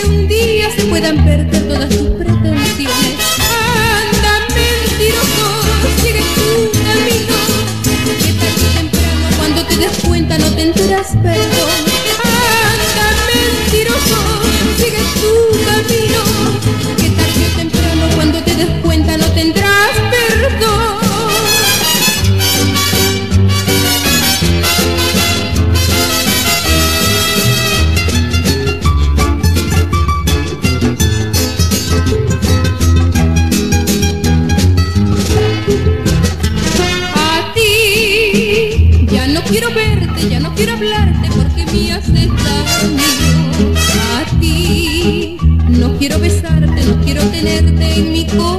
que un día se puedan perder todas tus pretensiones. Anda, mentiroso, si eres un amigo, que tarde o temprano cuando te des cuenta no te enteras, perdón. Anda, mentiroso, sigue tu camino, que tarde o temprano cuando te des cuenta no tendrás perdón. Quiero verte, ya no quiero hablarte porque me haces daño. A ti no quiero besarte, no quiero tenerte en mi corazón.